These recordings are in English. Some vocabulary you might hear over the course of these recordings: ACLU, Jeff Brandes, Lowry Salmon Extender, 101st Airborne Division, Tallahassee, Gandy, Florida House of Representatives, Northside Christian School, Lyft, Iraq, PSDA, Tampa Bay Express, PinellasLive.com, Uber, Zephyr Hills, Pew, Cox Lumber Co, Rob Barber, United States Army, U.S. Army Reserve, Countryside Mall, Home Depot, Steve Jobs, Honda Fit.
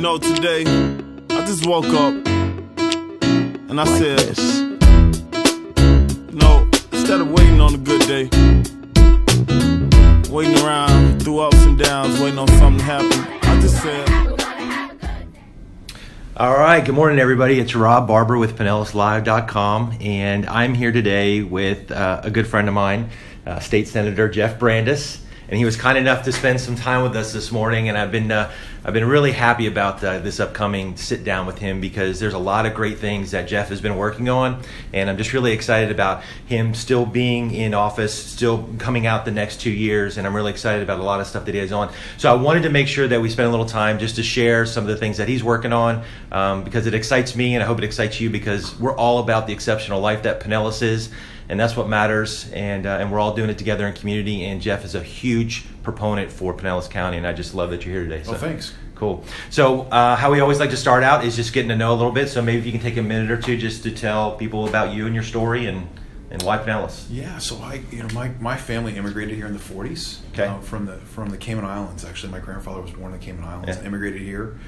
know, today I just woke up and I said, this. You know, instead of waiting on a good day, waiting around through ups and downs, waiting on something to happen, I just said. All right, good morning, everybody. It's Rob Barber with PinellasLive.com, and I'm here today with a good friend of mine, State Senator Jeff Brandes, and he was kind enough to spend some time with us this morning. And I've been really happy about this upcoming sit down with him, because there's a lot of great things that Jeff has been working on, and I'm just really excited about him still being in office, still coming out the next 2 years, and I'm really excited about a lot of stuff that he has on. So I wanted to make sure that we spent a little time just to share some of the things that he's working on, because it excites me, and I hope it excites you, because we're all about the exceptional life that Pinellas is, and that's what matters, and we're all doing it together in community, and Jeff is a huge proponent for Pinellas County, and I just love that you're here today. So. Oh, thanks. Cool. So how we always like to start out is just getting to know a little bit. So maybe if you can take a minute or two just to tell people about you and your story and why Pinellas. Yeah. So my family immigrated here in the 40s. Okay. From the Cayman Islands. Actually, my grandfather was born in the Cayman Islands. Yeah. Immigrated here,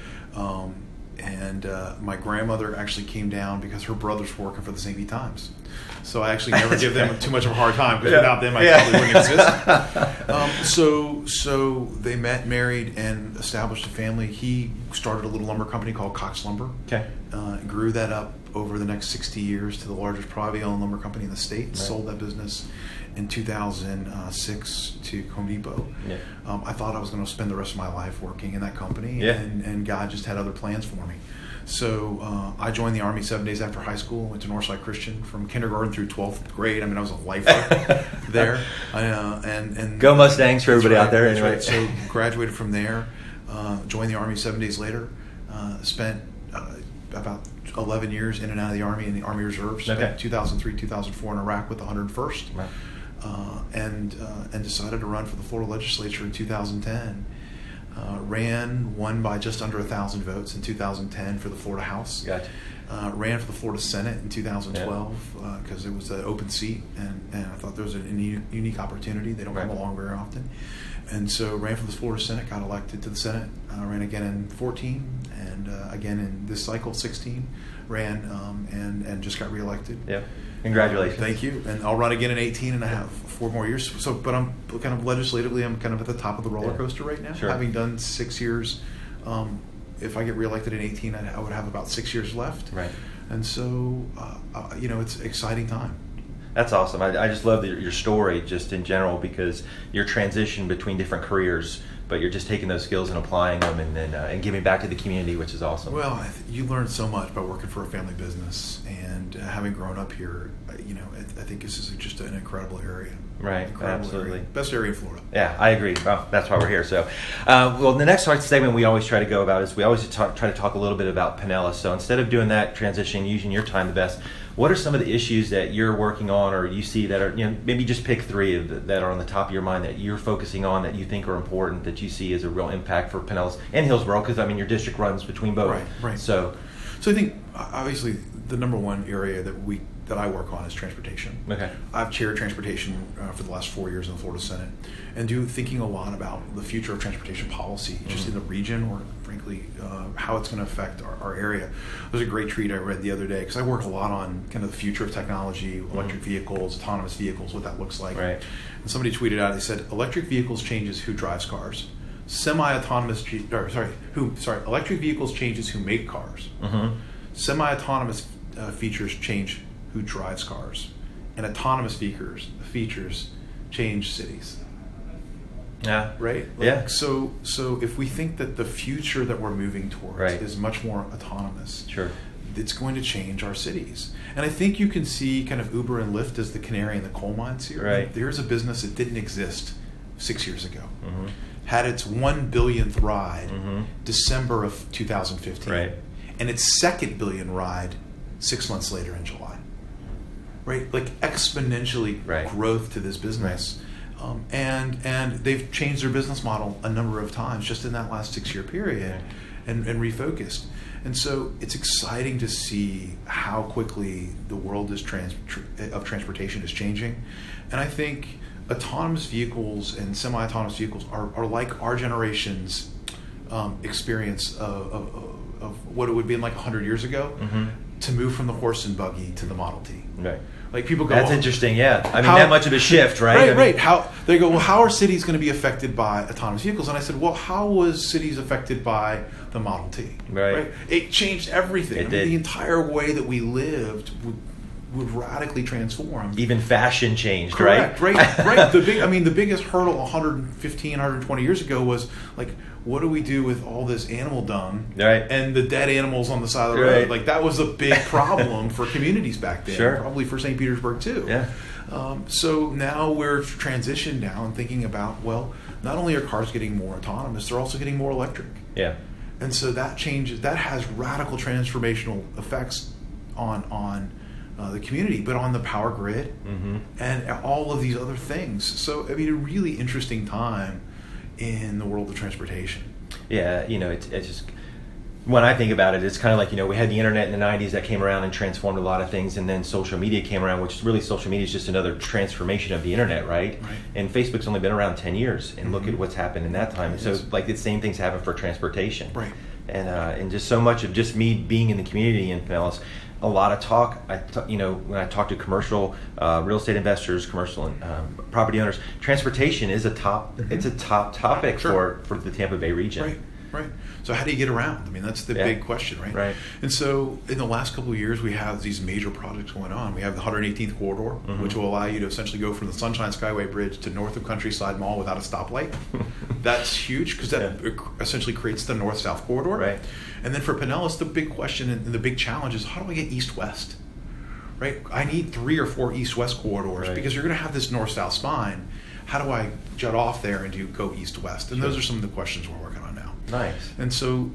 and my grandmother actually came down because her brothers were working for the St. Pete Times. So I actually never give them too much of a hard time, because without them I probably wouldn't exist. So they met, married, and established a family. He started a little lumber company called Cox Lumber. Okay. Grew that up over the next 60 years to the largest privately owned lumber company in the state. Right. Sold that business in 2006 to Home Depot. Yeah. I thought I was going to spend the rest of my life working in that company, and God just had other plans for me. So I joined the Army 7 days after high school, went to Northside Christian from kindergarten through 12th grade. I mean, I was a lifer there. And go Mustangs for everybody out there. Anyway. Right. So graduated from there, joined the Army 7 days later, spent about 11 years in and out of the Army in the Army Reserves. Spent 2003, 2004 in Iraq with the 101st. Right. And decided to run for the Florida legislature in 2010. Won by just under 1,000 votes in 2010 for the Florida House. Gotcha. Ran for the Florida Senate in 2012 because it was an open seat, and I thought there was a unique opportunity. They don't come along very often. And so ran for the Florida Senate, got elected to the Senate, ran again in 2014, and again in this cycle, 2016, ran and just got reelected. Yep. Congratulations. Thank you. And I'll run again in 2018, and I have 4 more years. So, but I'm kind of legislatively, I'm kind of at the top of the roller coaster right now. Sure. Having done 6 years, if I get reelected in 2018, I would have about 6 years left. Right. And so, it's an exciting time. That's awesome. I just love your story just in general, because your transition between different careers, but you're just taking those skills and applying them and giving back to the community, which is awesome. Well, you learn so much by working for a family business, and having grown up here, I think this is just an incredible area. Right, absolutely. Best area in Florida. Yeah, I agree. Well, that's why we're here. So, the next segment we always try to go about is we always try to talk a little bit about Pinellas. So instead of doing that transition, using your time the best, what are some of the issues that you're working on, or you see that are, maybe just pick 3 that are on the top of your mind that you're focusing on that you think are important, that you see as a real impact for Pinellas and Hillsborough, because, your district runs between both. Right. So I think, obviously, the number one area that I work on is transportation. Okay. I've chaired transportation for the last 4 years in the Florida Senate, and thinking a lot about the future of transportation policy, just in the region, or frankly, how it's going to affect our area. There's a great treat I read the other day, because I work a lot on kind of the future of technology, electric vehicles, autonomous vehicles, what that looks like. Right. And somebody tweeted out, they said, "Electric vehicles changes who drives cars. Electric vehicles changes who make cars. Mm-hmm. Semi-autonomous features change who drives cars, and autonomous features change cities." Yeah. Right? So if we think that the future that we're moving towards is much more autonomous, it's going to change our cities. And I think you can see kind of Uber and Lyft as the canary in the coal mines here. Right. There's a business that didn't exist 6 years ago. Mm-hmm. Had its 1 billionth ride December of 2015. Right. And its 2nd billion ride 6 months later in July. Right, like exponentially growth to this business, and they've changed their business model a number of times just in that last 6 year period, and refocused. And so it's exciting to see how quickly the world is of transportation is changing, and I think autonomous vehicles and semi-autonomous vehicles are like our generation's experience of what it would be like 100 years ago, mm-hmm. to move from the horse and buggy to the Model T. Right. Like people go, that's interesting, yeah. I mean, that much of a shift, right? Right, I mean, right. How they go, well, how are cities going to be affected by autonomous vehicles? And I said, well, how was cities affected by the Model T? Right. Right? It changed everything. It did. The entire way that we lived would radically transform. Even fashion changed, correct, right? Right. The biggest hurdle 115, 120 years ago was like, what do we do with all this animal dung, right, and the dead animals on the side of the road? Like, that was a big problem for communities back then, sure, probably for St. Petersburg too. Yeah. So now we're transitioned now and thinking about, well, not only are cars getting more autonomous, they're also getting more electric. Yeah. And so that changes, that has radical transformational effects on the community, but on the power grid, mm-hmm. and all of these other things. So, I mean, a really interesting time in the world of transportation. Yeah, you know, it's just, when I think about it, it's kind of like, you know, we had the internet in the 90s that came around and transformed a lot of things, and then social media came around, which is really, social media is just another transformation of the internet, right? And Facebook's only been around 10 years, and mm-hmm. look at what's happened in that time. Yes. So, like, the same things happen for transportation. Right. And just so much of just me being in the community in Pinellas, a lot of talk, when I talk to commercial real estate investors, commercial and property owners, transportation is a top, mm-hmm. it's a top topic, sure, for the Tampa Bay region. Right, right. So how do you get around? I mean, that's the big question, right? Right. And so in the last couple of years, we have these major projects going on. We have the 118th corridor, mm-hmm. which will allow you to essentially go from the Sunshine Skyway Bridge to north of Countryside Mall without a stoplight. That's huge, because that essentially creates the north-south corridor. Right. And then for Pinellas, the big question and the big challenge is, how do I get east-west? Right? I need 3 or 4 east-west corridors, because you're going to have this north-south spine. How do I jut off there and go east-west? And those are some of the questions we're working on now. Nice. And so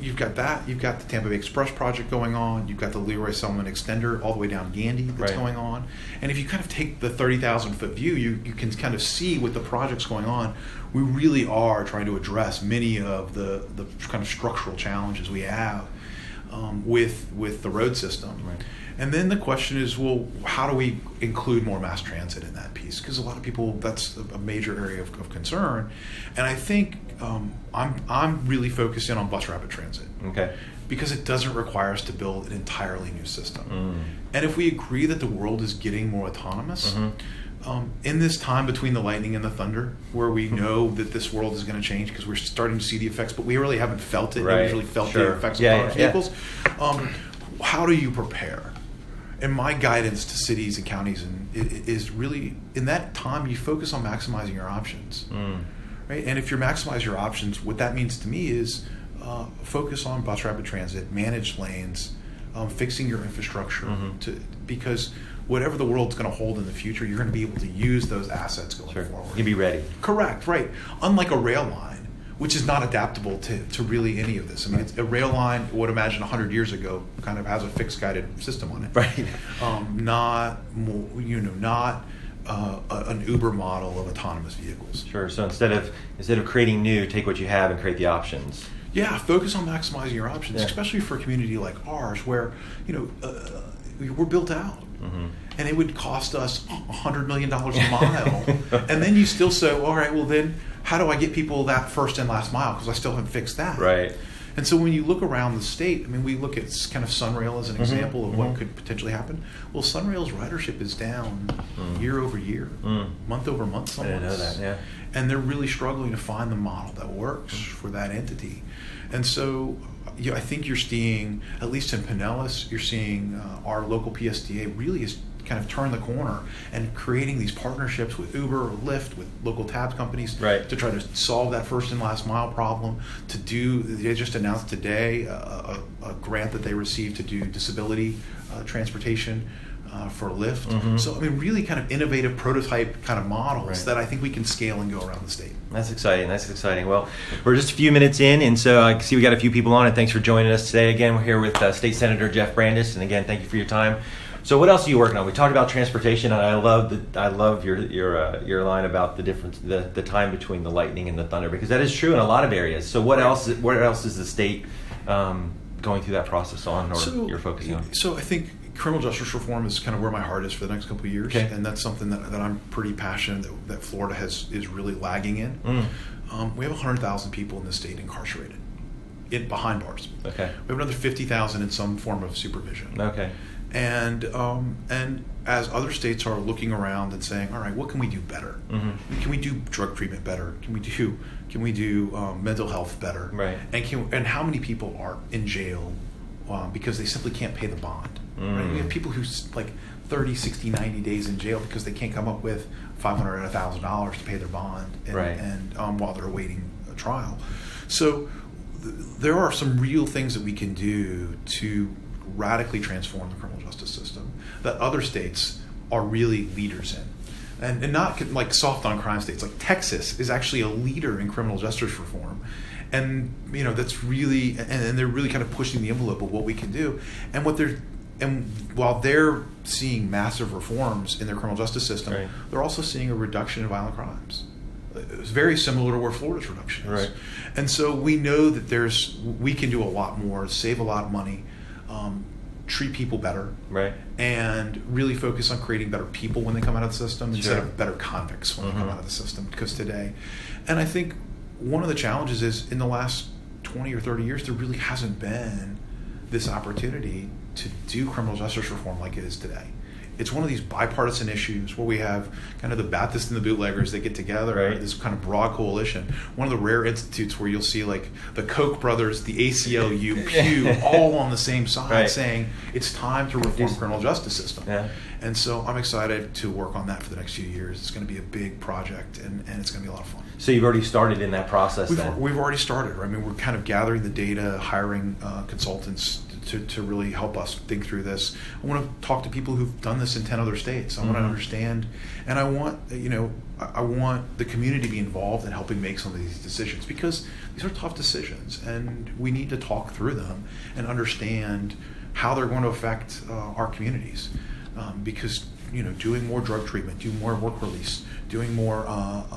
you've got that. You've got the Tampa Bay Express project going on. You've got the Lowry Salmon Extender all the way down Gandy that's going on. And if you kind of take the 30,000-foot view, you can kind of see with the projects going on, we really are trying to address many of the kind of structural challenges we have with the road system. Right. And then the question is, well, how do we include more mass transit in that piece? Because a lot of people, that's a major area of concern. And I think I'm really focused in on bus rapid transit. Okay. Because it doesn't require us to build an entirely new system. Mm. And if we agree that the world is getting more autonomous, mm-hmm. In this time between the lightning and the thunder, where we know that this world is going to change because we're starting to see the effects, but we really haven't felt it. Right. We usually felt the effects of autonomous vehicles. Yeah. How do you prepare? And my guidance to cities and counties is really, in that time, you focus on maximizing your options, right? And if you maximize your options, what that means to me is focus on bus rapid transit, manage lanes, fixing your infrastructure, mm-hmm. Because whatever the world's going to hold in the future, you're going to be able to use those assets going forward. You'll be ready. Correct, right. Unlike a rail line, which is not adaptable to really any of this. I mean, it's a rail line, I would imagine 100 years ago, kind of has a fixed guided system on it. Right. Not an Uber model of autonomous vehicles. Sure. So instead of creating new, take what you have and create the options. Yeah. Focus on maximizing your options, especially for a community like ours, where we're built out. Mm-hmm. And it would cost us $100 million a mile. And then you still say, all right, well then, how do I get people that first and last mile? Because I still haven't fixed that. Right. And so when you look around the state, I mean, we look at kind of Sunrail as an example of what could potentially happen. Well, Sunrail's ridership is down year over year, month over month. Someone's. I didn't know that, yeah. And they're really struggling to find the model that works for that entity. And so I think you're seeing, at least in Pinellas, you're seeing our local PSDA really is kind of turn the corner and creating these partnerships with Uber or Lyft, with local tab companies, to try to solve that first and last mile problem. They just announced today a grant that they received to do disability transportation for Lyft. Mm-hmm. So I mean, really kind of innovative prototype kind of models that I think we can scale and go around the state. That's exciting. That's exciting. Well, we're just a few minutes in, and so I see we got a few people on, and thanks for joining us today. Again, we're here with State Senator Jeff Brandes, and again, thank you for your time. So what else are you working on? We talked about transportation, and I love your line about the difference, the time between the lightning and the thunder, because that is true in a lot of areas. So what else? What else is the state going through that process on, or you're focusing on? So I think criminal justice reform is kind of where my heart is for the next couple of years, and that's something that I'm pretty passionate that Florida is really lagging in. We have 100,000 people in this state incarcerated, behind bars. Okay. We have another 50,000 in some form of supervision. Okay. And as other states are looking around and saying, all right, what can we do better? Mm-hmm. Can we do drug treatment better? Can we do mental health better? Right. And how many people are in jail because they simply can't pay the bond? Mm. Right? We have people who's like 30, 60, 90 days in jail because they can't come up with $500 or $1,000 to pay their bond, and, right. and while they're awaiting a trial. So there are some real things that we can do to radically transform the criminal justice system that other states are really leaders in. And not like soft on crime states, like Texas is actually a leader in criminal justice reform. And you know, that's really, and they're really kind of pushing the envelope of what we can do. And what they're, and while they're seeing massive reforms in their criminal justice system, right. they're also seeing a reduction in violent crimes. It's very similar to where Florida's reduction is. Right. And so we know that there's, we can do a lot more, save a lot of money, treat people better, right. and really focus on creating better people when they come out of the system sure. instead of better convicts when mm-hmm. they come out of the system. Because today, and I think one of the challenges is in the last 20 or 30 years, there really hasn't been this opportunity to do criminal justice reform like it is today. It's one of these bipartisan issues where we have kind of the Baptists and the bootleggers that get together, right. this kind of broad coalition. One of the rare institutes where you'll see like the Koch brothers, the ACLU, Pew, all on the same side right. saying it's time to reform the criminal justice system. Yeah. And so I'm excited to work on that for the next few years. It's going to be a big project, and it's going to be a lot of fun. So you've already started in that process then? We've already started. I mean, we're kind of gathering the data, hiring consultants to really help us think through this. I want to talk to people who've done this in 10 other states. I want to understand, and I want, you know, I want the community to be involved in helping make some of these decisions, because these are tough decisions and we need to talk through them and understand how they're going to affect our communities. Because, you know, doing more drug treatment, doing more work release, doing more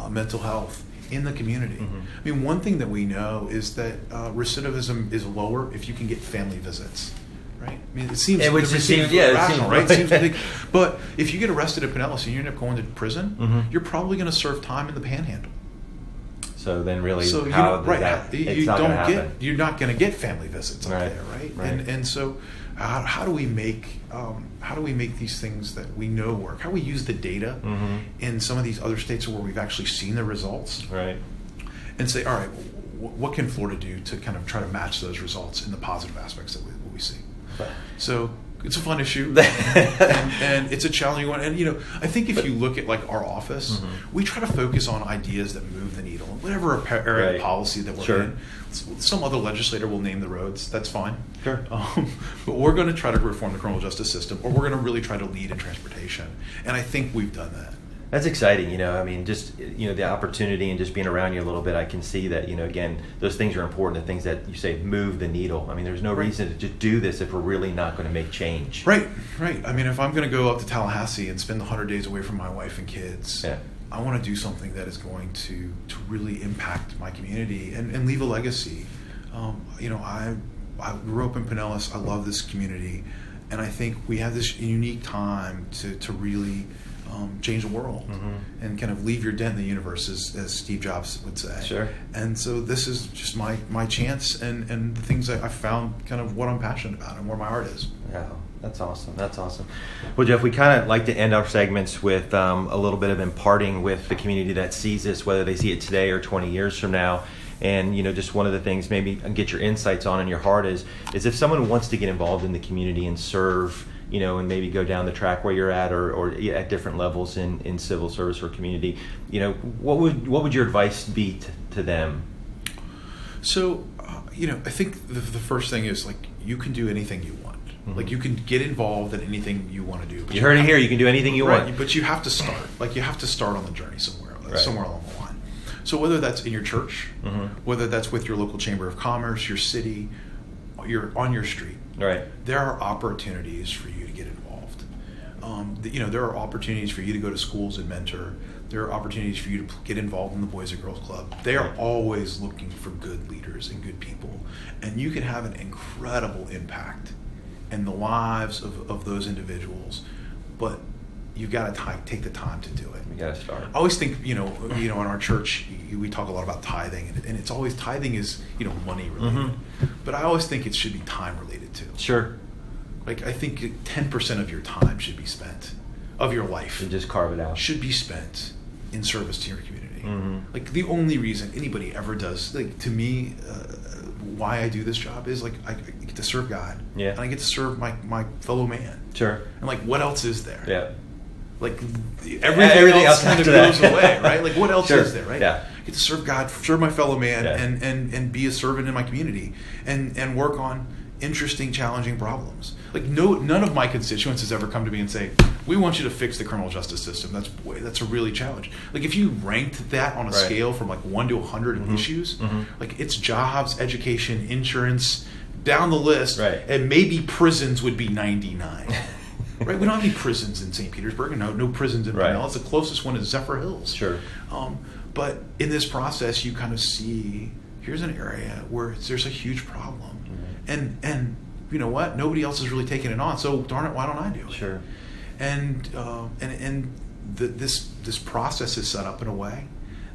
mental health in the community. Mm-hmm. I mean, one thing that we know is that recidivism is lower if you can get family visits, right? I mean, it seems rational, right? It seems big, but if you get arrested at Pinellas and you end up going to prison, mm-hmm. you're probably going to serve time in the Panhandle. So then, really, so how does that? You don't get. You're not going to get family visits up there, right? And so, how do we make these things that we know work? How do we use the data mm-hmm. in some of these other states where we've actually seen the results, right? And say, all right, what can Florida do to kind of try to match those results in the positive aspects that we see? Right. So it's a fun issue, and it's a challenging one. And you know, I think if you look at like our office, mm-hmm. we try to focus on ideas that move the needle, whatever area of policy that we're sure. in. Some other legislator will name the roads. That's fine. Sure. But we're going to try to reform the criminal justice system, or we're going to really try to lead in transportation. And I think we've done that. That's exciting. You know, I mean, just, you know, the opportunity and just being around you a little bit, I can see that, you know, again, those things are important, the things that you say move the needle. I mean, there's no reason to just do this if we're really not going to make change. Right, right. I mean, if I'm going to go up to Tallahassee and spend 100 days away from my wife and kids, yeah. I want to do something that is going to really impact my community and leave a legacy. You know, I grew up in Pinellas. I love this community. And I think we have this unique time to really change the world mm-hmm. and kind of leave your dent in the universe, as Steve Jobs would say. Sure. And so this is just my chance and the things I found kind of what I'm passionate about and where my art is. Yeah, that's awesome. That's awesome. Well, Jeff, we kind of like to end our segments with a little bit of imparting with the community that sees this, whether they see it today or 20 years from now. And, you know, just one of the things maybe get your insights on in your heart is if someone wants to get involved in the community and serve, you know, and maybe go down the track where you're at or at different levels in civil service or community, you know, what would your advice be to them? So, you know, I think the first thing is, like, you can do anything you want. Mm-hmm. Like, you can get involved in anything you want to do. But you heard it here. You can do anything you want. But you have to start. Like, you have to start on the journey somewhere along the line. So whether that's in your church, mm-hmm. whether that's with your local chamber of commerce, your city, on your street, right. there are opportunities for you to get involved. You know, there are opportunities for you to go to schools and mentor. There are opportunities for you to get involved in the Boys and Girls Club. They are always looking for good leaders and good people. And you can have an incredible impact in the lives of those individuals. But you got to take the time to do it. You got to start. I always think, you know, in our church, we talk a lot about tithing, and it's always, tithing is, money related. Mm-hmm. But I always think it should be time related too. Sure. Like, I think 10% of your time should be spent, of your life. And just carve it out. Should be spent in service to your community. Mm-hmm. Like, the only reason anybody ever does, like, to me, why I do this job is, like, I get to serve God. Yeah. And I get to serve my fellow man. Sure. And, like, what else is there? Yeah. Like, everything else kind of goes away, right? Like, what else sure. is there, right? Yeah. I get to serve God, serve my fellow man, yeah. and be a servant in my community, and work on interesting, challenging problems. Like, none of my constituents has ever come to me and say, we want you to fix the criminal justice system. That's a really challenge. Like, if you ranked that on a right. scale from like 1 to 100 mm-hmm. issues, mm-hmm. like, it's jobs, education, insurance, down the list, right. and maybe prisons would be 99. Right? We don't have any prisons in St. Petersburg, and no prisons in Pinellas. The closest one is Zephyr Hills. Sure. But in this process, you kind of see, here's an area where there's a huge problem, mm-hmm. and you know what? Nobody else is really taking it on. So darn it, why don't I do it? Sure. And this process is set up in a way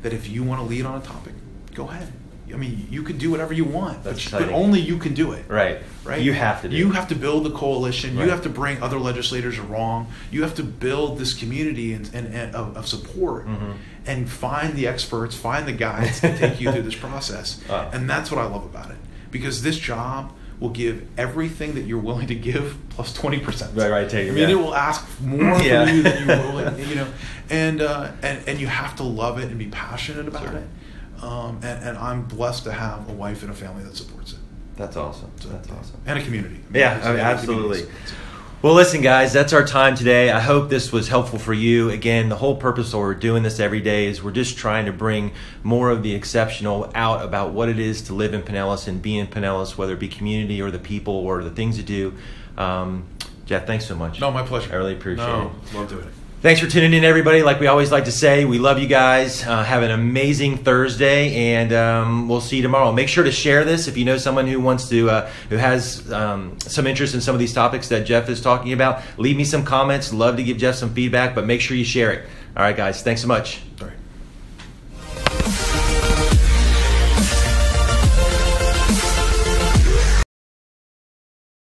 that if you want to lead on a topic, go ahead. I mean, you can do whatever you want, but only you can do it. Right. Right. You have to do it. You have to build the coalition. Right. You have to bring other legislators along. You have to build this community and of support, mm-hmm. and find the experts, find the guides to take you through this process. Wow. And that's what I love about it, because this job will give everything that you're willing to give plus 20%. Right, take it. I mean, it will ask more from you than you're willing, and you have to love it and be passionate about sure. it. And I'm blessed to have a wife and a family that supports it. That's awesome. So, that's awesome. And a community. Yeah, I mean, absolutely. Well, listen, guys, that's our time today. I hope this was helpful for you. Again, the whole purpose of we're doing this every day is we're just trying to bring more of the exceptional out about what it is to live in Pinellas and be in Pinellas, whether it be community or the people or the things you do. Jeff, thanks so much. No, my pleasure. I really appreciate it. Love doing it. Thanks for tuning in, everybody. Like we always like to say, we love you guys. Have an amazing Thursday, and we'll see you tomorrow. Make sure to share this if you know someone who wants to, who has some interest in some of these topics that Jeff is talking about. Leave me some comments. Love to give Jeff some feedback, but make sure you share it. All right, guys. Thanks so much. All right.